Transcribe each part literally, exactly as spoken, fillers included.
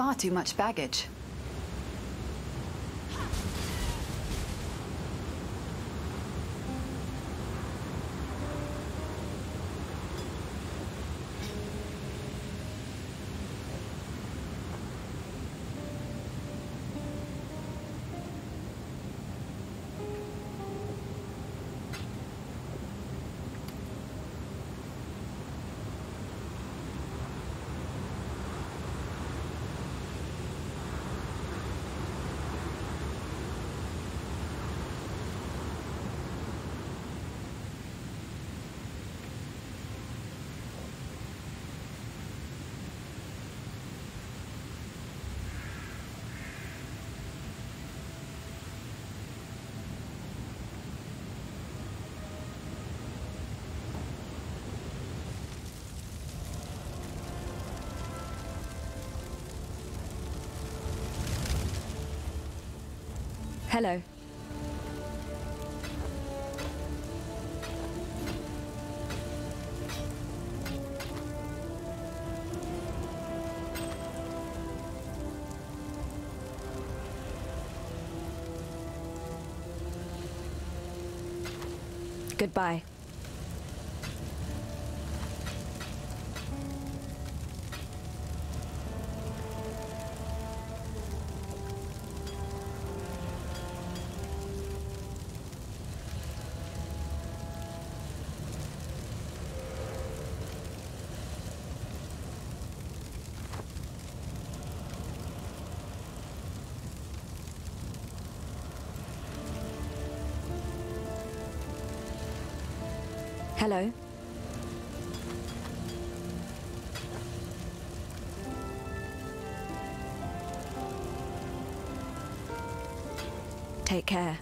far too much baggage. Hello. Goodbye. Hello. Take care.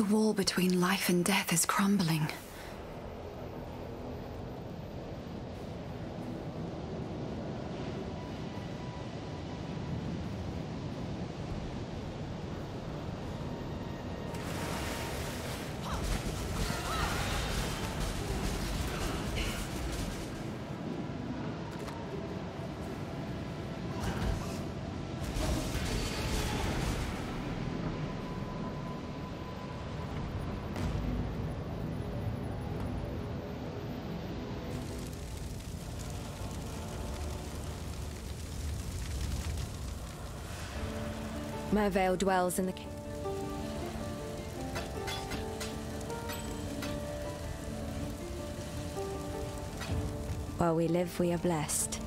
The wall between life and death is crumbling. Mervale dwells in the cave. While we live, we are blessed.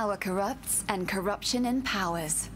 Power corrupts, and corruption empowers.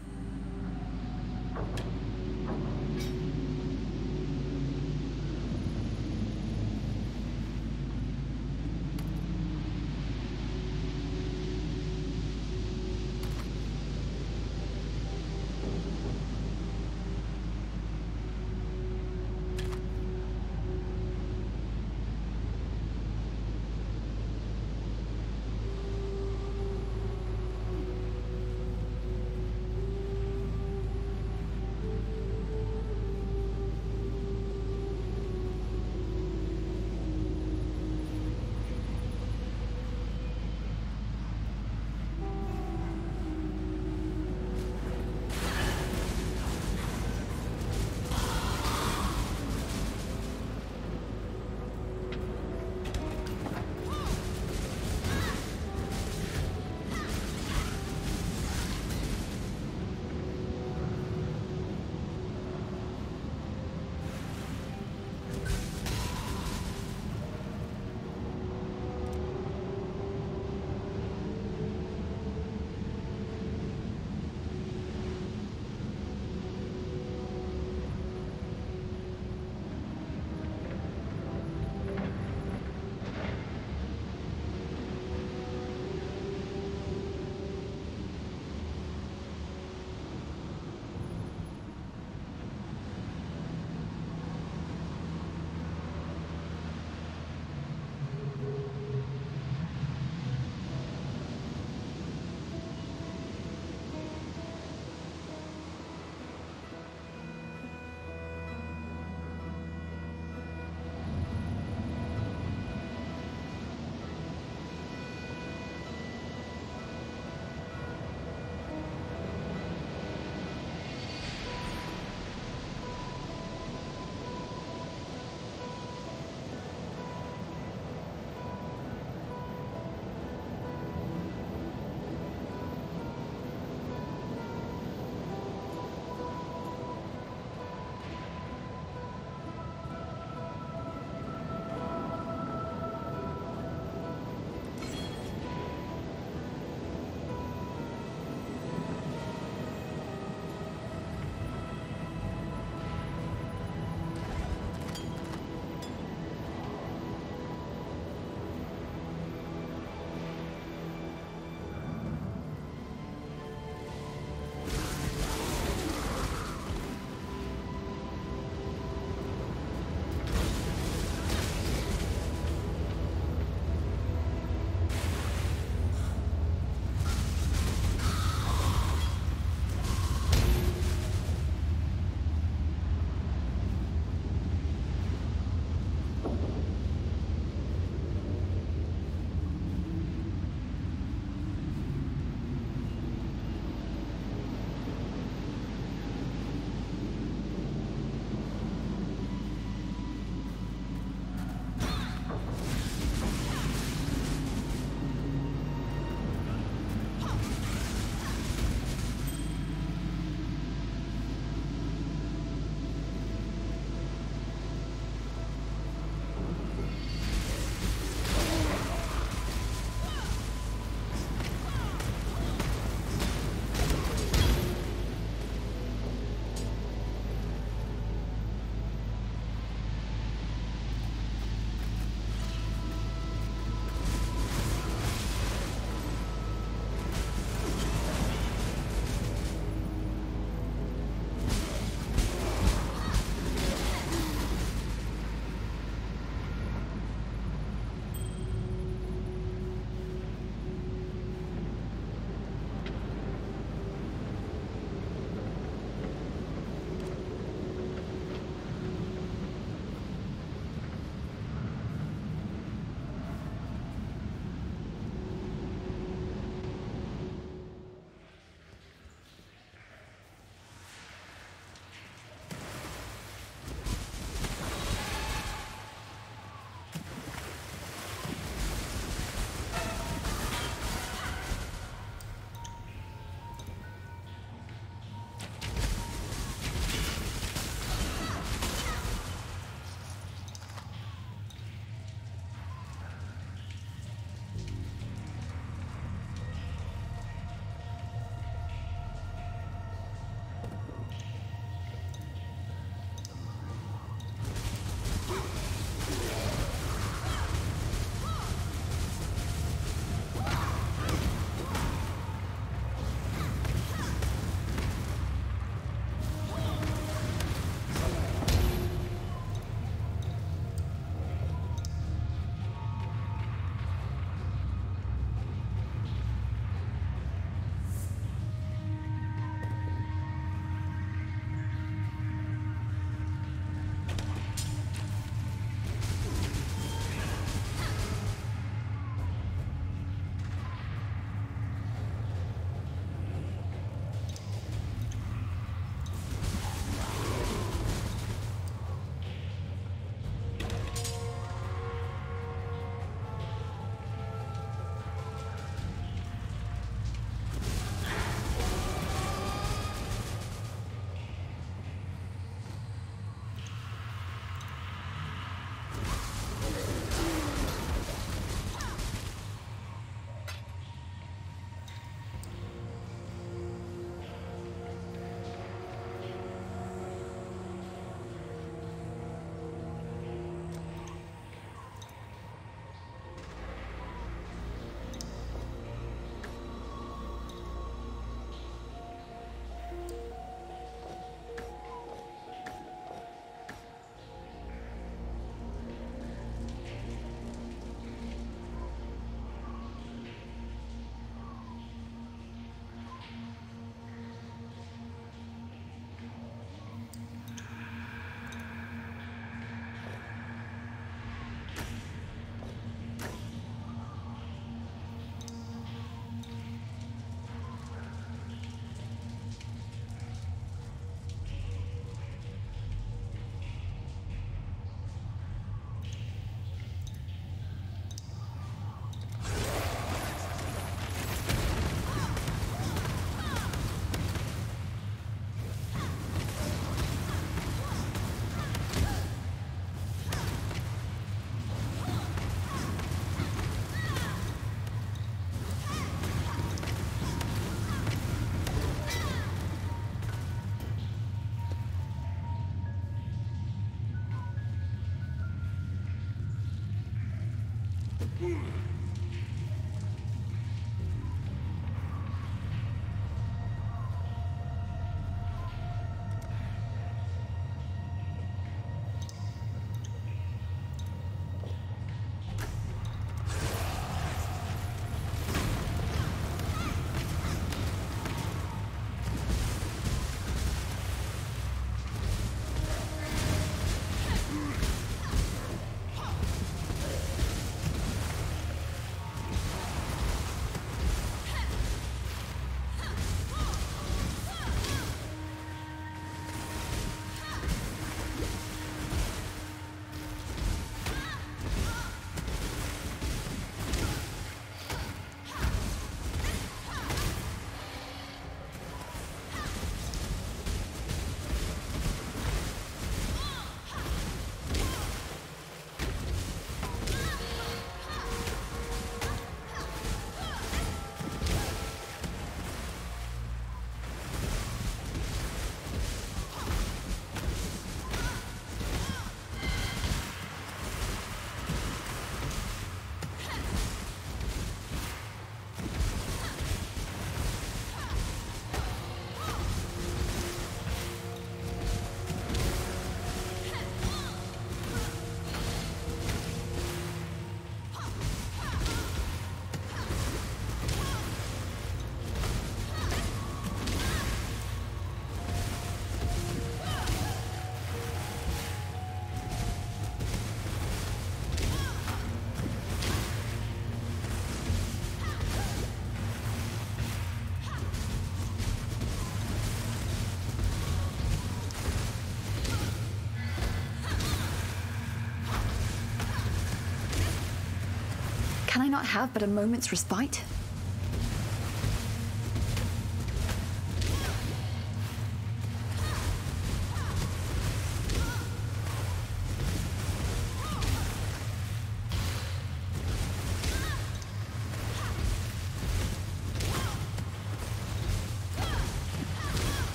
not have but a moment's respite?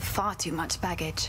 Far too much baggage.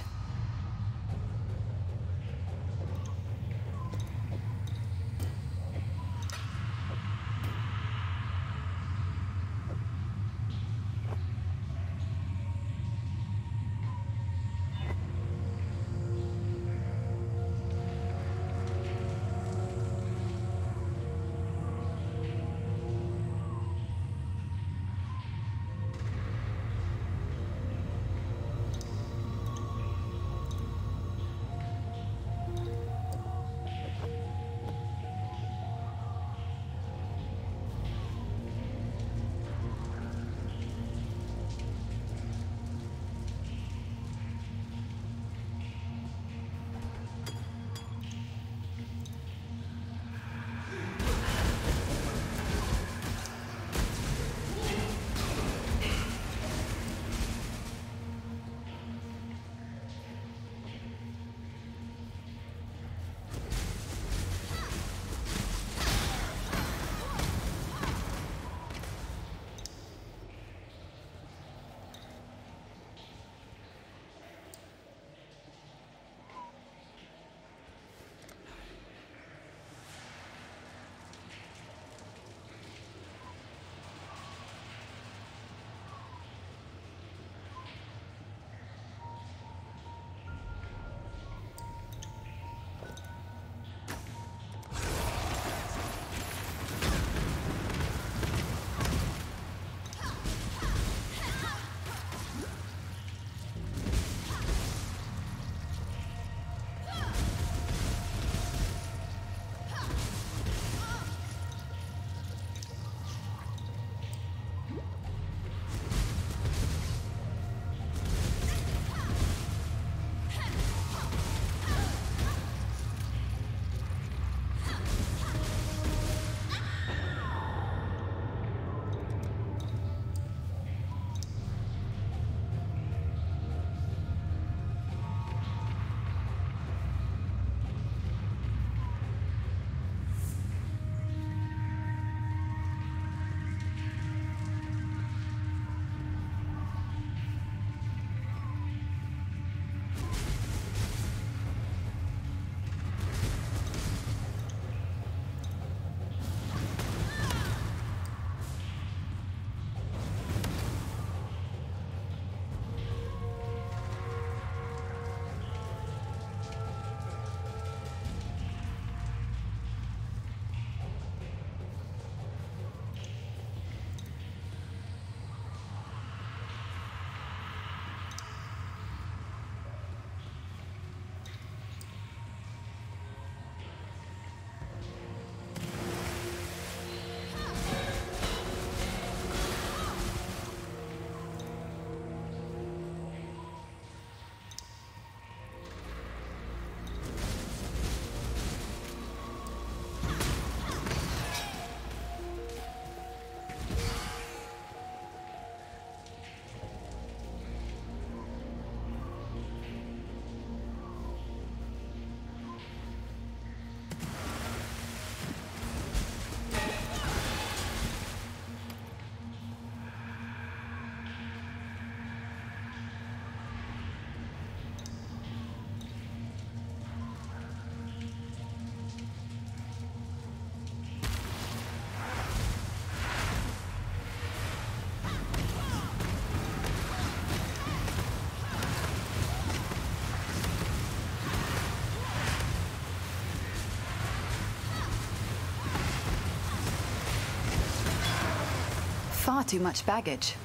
far too much baggage.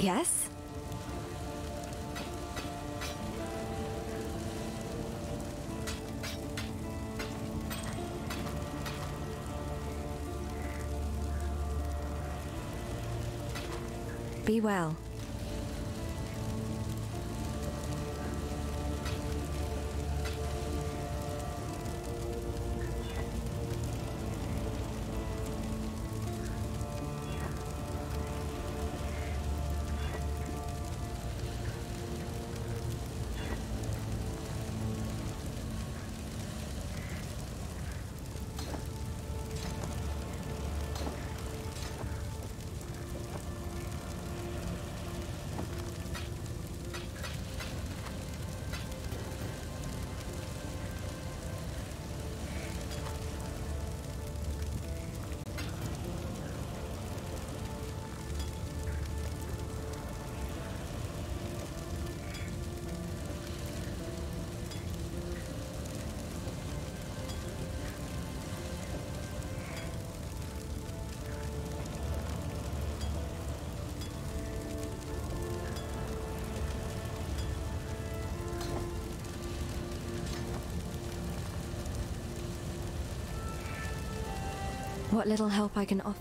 Yes? Be well. What little help I can offer.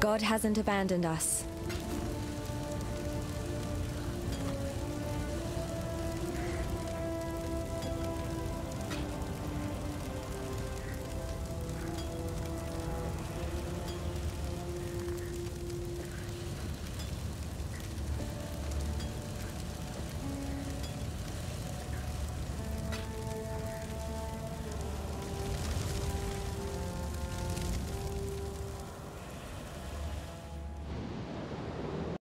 God hasn't abandoned us.